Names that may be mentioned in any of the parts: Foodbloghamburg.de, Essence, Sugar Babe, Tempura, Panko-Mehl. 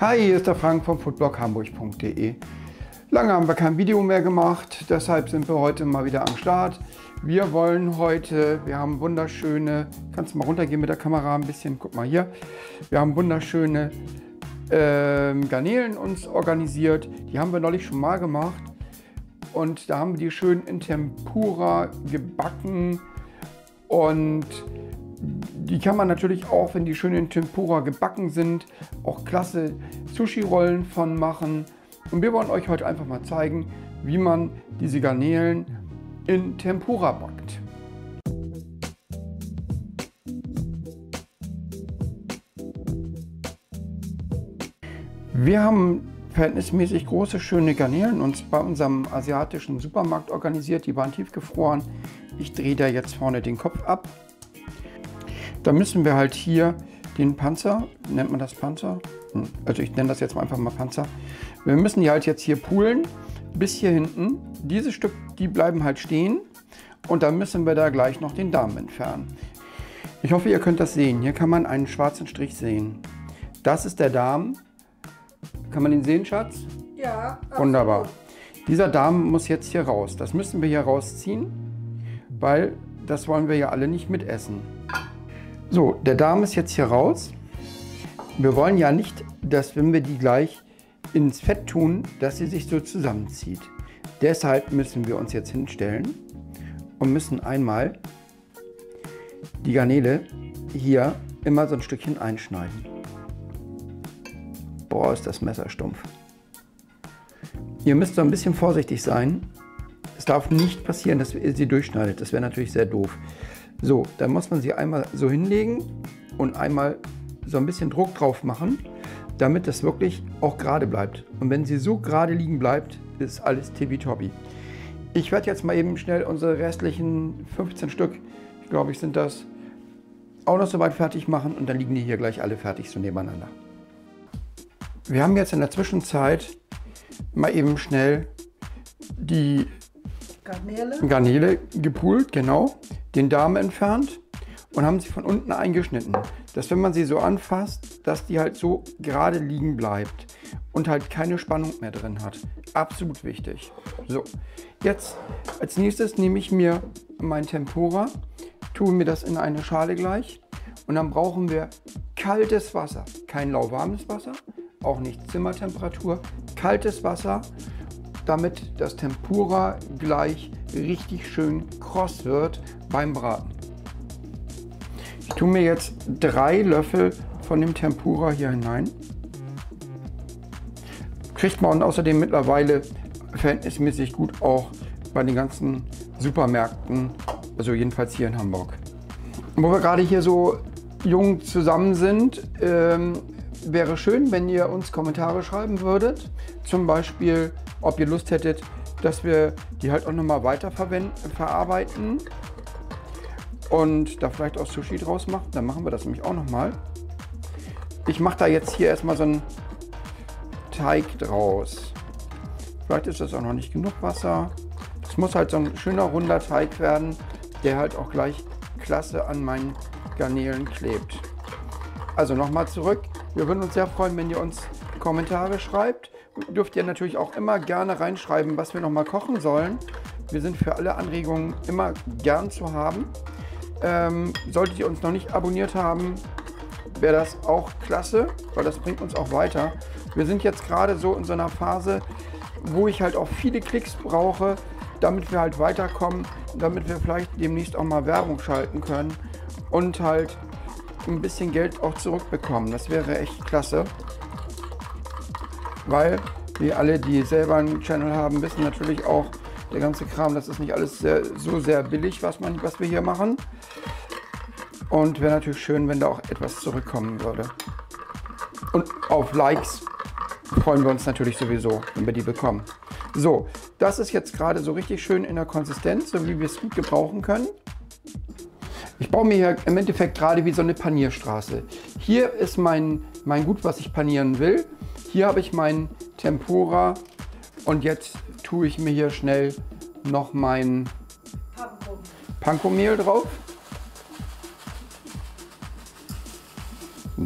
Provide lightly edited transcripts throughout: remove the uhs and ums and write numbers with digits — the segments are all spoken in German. Hi, hier ist der Frank vom Foodbloghamburg.de. Lange haben wir kein Video mehr gemacht, deshalb sind wir heute mal wieder am Start. Wir wollen heute, wir haben wunderschöne, kannst du mal runtergehen mit der Kamera ein bisschen, guck mal hier. Wir haben wunderschöne Garnelen uns organisiert, die haben wir neulich schon mal gemacht. Und da haben wir die schön in Tempura gebacken und die kann man natürlich auch, wenn die schön in Tempura gebacken sind, auch klasse Sushi-Rollen von machen. Und wir wollen euch heute einfach mal zeigen, wie man diese Garnelen in Tempura backt. Wir haben verhältnismäßig große, schöne Garnelen uns bei unserem asiatischen Supermarkt organisiert. Die waren tiefgefroren. Ich drehe da jetzt vorne den Kopf ab. Da müssen wir halt hier den Panzer, nennt man das Panzer? Also ich nenne das jetzt einfach mal Panzer. Wir müssen die halt jetzt hier poolen, bis hier hinten. Diese Stück, die bleiben halt stehen und dann müssen wir da gleich noch den Darm entfernen. Ich hoffe, ihr könnt das sehen. Hier kann man einen schwarzen Strich sehen. Das ist der Darm. Kann man den sehen, Schatz? Ja. Wunderbar. Dieser Darm muss jetzt hier raus. Das müssen wir hier rausziehen, weil das wollen wir ja alle nicht mitessen. So, der Darm ist jetzt hier raus. Wir wollen ja nicht, dass wenn wir die gleich ins Fett tun, dass sie sich so zusammenzieht. Deshalb müssen wir uns jetzt hinstellen und müssen einmal die Garnele hier immer so ein Stückchen einschneiden. Boah, ist das Messer stumpf. Ihr müsst so ein bisschen vorsichtig sein. Es darf nicht passieren, dass ihr sie durchschneidet. Das wäre natürlich sehr doof. So, dann muss man sie einmal so hinlegen und einmal so ein bisschen Druck drauf machen, damit das wirklich auch gerade bleibt. Und wenn sie so gerade liegen bleibt, ist alles tippitoppi. Ich werde jetzt mal eben schnell unsere restlichen 15 Stück, ich glaube, sind das, auch noch soweit fertig machen und dann liegen die hier gleich alle fertig so nebeneinander. Wir haben jetzt in der Zwischenzeit mal eben schnell die Garnele gepult, genau, den Darm entfernt und haben sie von unten eingeschnitten, dass wenn man sie so anfasst, dass die halt so gerade liegen bleibt und halt keine Spannung mehr drin hat. Absolut wichtig. So, jetzt als nächstes nehme ich mir mein Tempura, tue mir das in eine Schale gleich und dann brauchen wir kaltes Wasser, kein lauwarmes Wasser, auch nicht Zimmertemperatur, kaltes Wasser, damit das Tempura gleich richtig schön kross wird beim Braten. Ich tue mir jetzt 3 Löffel von dem Tempura hier hinein. Kriegt man außerdem mittlerweile verhältnismäßig gut auch bei den ganzen Supermärkten, also jedenfalls hier in Hamburg. Wo wir gerade hier so jung zusammen sind, wäre schön, wenn ihr uns Kommentare schreiben würdet, zum Beispiel, ob ihr Lust hättet, dass wir die halt auch nochmal weiter verarbeiten und da vielleicht auch Sushi draus machen. Dann machen wir das nämlich auch nochmal. Ich mache da jetzt hier erstmal so einen Teig draus. Vielleicht ist das auch noch nicht genug Wasser. Das muss halt so ein schöner runder Teig werden, der halt auch gleich klasse an meinen Garnelen klebt. Also nochmal zurück. Wir würden uns sehr freuen, wenn ihr uns Kommentare schreibt. Dürft ihr natürlich auch immer gerne reinschreiben, was wir noch mal kochen sollen. Wir sind für alle Anregungen immer gern zu haben. Solltet ihr uns noch nicht abonniert haben, wäre das auch klasse, weil das bringt uns auch weiter. Wir sind jetzt gerade so in so einer Phase, wo ich halt auch viele Klicks brauche, damit wir halt weiterkommen, damit wir vielleicht demnächst auch mal Werbung schalten können und halt ein bisschen Geld auch zurückbekommen. Das wäre echt klasse. Weil wir alle, die selber einen Channel haben, wissen natürlich auch, der ganze Kram, das ist nicht alles so sehr billig, was wir hier machen. Und wäre natürlich schön, wenn da auch etwas zurückkommen würde. Und auf Likes freuen wir uns natürlich sowieso, wenn wir die bekommen. So, das ist jetzt gerade so richtig schön in der Konsistenz, so wie wir es gut gebrauchen können. Ich baue mir hier im Endeffekt gerade wie so eine Panierstraße. Hier ist mein Gut, was ich panieren will. Hier habe ich meinen Tempura und jetzt tue ich mir hier schnell noch mein Panko-Mehl drauf.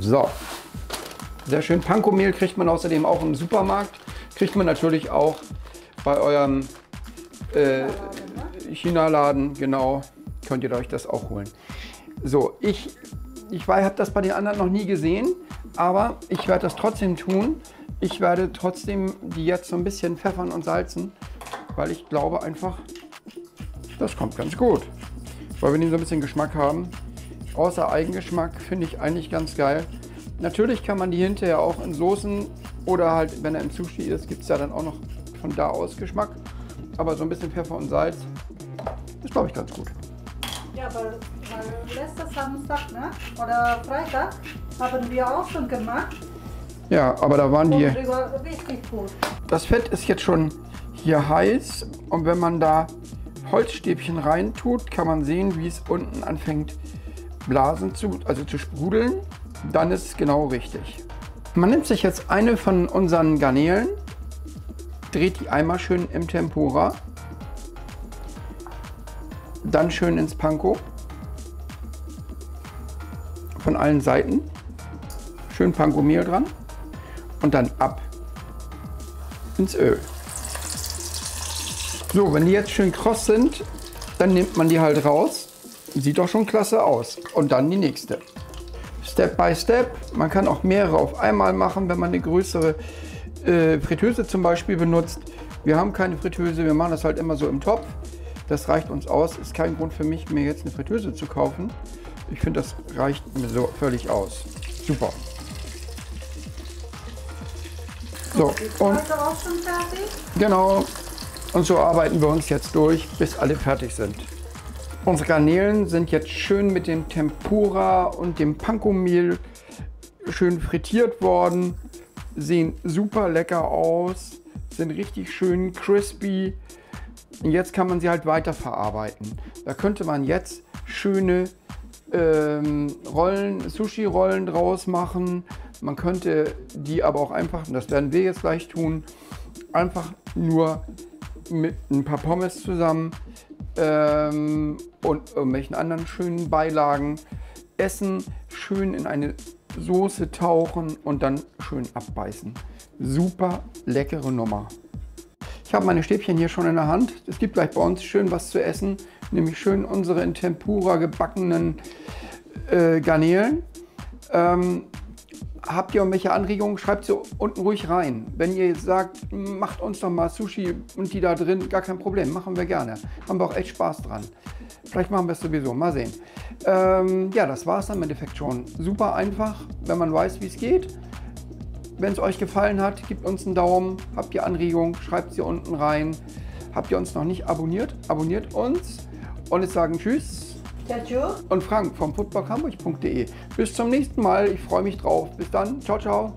So, Sehr schön. Panko-Mehl kriegt man außerdem auch im Supermarkt. Kriegt man natürlich auch bei eurem China-Laden, genau. Könnt ihr euch das auch holen. So, ich habe das bei den anderen noch nie gesehen, aber ich werde das trotzdem tun. Ich werde trotzdem die jetzt so ein bisschen pfeffern und salzen, weil ich glaube einfach, das kommt ganz gut. Weil wir den so ein bisschen Geschmack haben. Außer Eigengeschmack finde ich eigentlich ganz geil. Natürlich kann man die hinterher auch in Soßen oder halt, wenn er im Sushi ist, gibt es ja dann auch noch von da aus Geschmack. Aber so ein bisschen Pfeffer und Salz ist, glaube ich, ganz gut. Ja, weil letzten Samstag, ne? Oder Freitag haben wir auch schon gemacht. Ja, aber da waren die... Richtig gut. Das Fett ist jetzt schon hier heiß und wenn man da Holzstäbchen reintut, kann man sehen, wie es unten anfängt Blasen zu sprudeln. Dann ist es genau richtig. Man nimmt sich jetzt eine von unseren Garnelen, dreht die einmal schön im Tempura, dann schön ins Panko, von allen Seiten, schön Panko-Mehl dran und dann ab ins Öl. So, wenn die jetzt schön kross sind, dann nimmt man die halt raus. Sieht doch schon klasse aus. Und dann die nächste. Step by Step. Man kann auch mehrere auf einmal machen, wenn man eine größere Fritteuse zum Beispiel benutzt. Wir haben keine Fritteuse, wir machen das halt immer so im Topf. Das reicht uns aus. Ist kein Grund für mich, mir jetzt eine Fritteuse zu kaufen. Ich finde, das reicht mir so völlig aus. Super. So, und auch schon fertig? Genau. Und so arbeiten wir uns jetzt durch, bis alle fertig sind. Unsere Garnelen sind jetzt schön mit dem Tempura und dem Panko-Mehl schön frittiert worden, sehen super lecker aus, sind richtig schön crispy. Und jetzt kann man sie halt weiterverarbeiten. Da könnte man jetzt schöne Rollen, Sushi-Rollen draus machen. Man könnte die aber auch einfach, und das werden wir jetzt gleich tun, einfach nur mit ein paar Pommes zusammen und irgendwelchen anderen schönen Beilagen essen, schön in eine Soße tauchen und dann schön abbeißen. Super leckere Nummer. Ich habe meine Stäbchen hier schon in der Hand. Es gibt gleich bei uns schön was zu essen, nämlich schön unsere in Tempura gebackenen Garnelen. Habt ihr irgendwelche Anregungen, schreibt sie unten ruhig rein. Wenn ihr sagt, macht uns doch mal Sushi und die da drin, gar kein Problem, machen wir gerne. Haben wir auch echt Spaß dran. Vielleicht machen wir es sowieso, mal sehen. Ja, das war es dann im Endeffekt schon. Super einfach, wenn man weiß, wie es geht. Wenn es euch gefallen hat, gebt uns einen Daumen. Habt ihr Anregungen, schreibt sie unten rein. Habt ihr uns noch nicht abonniert, abonniert uns. Und jetzt sagen Tschüss. Und Frank vom Foodbloghamburg.de. Bis zum nächsten Mal. Ich freue mich drauf. Bis dann. Ciao, ciao.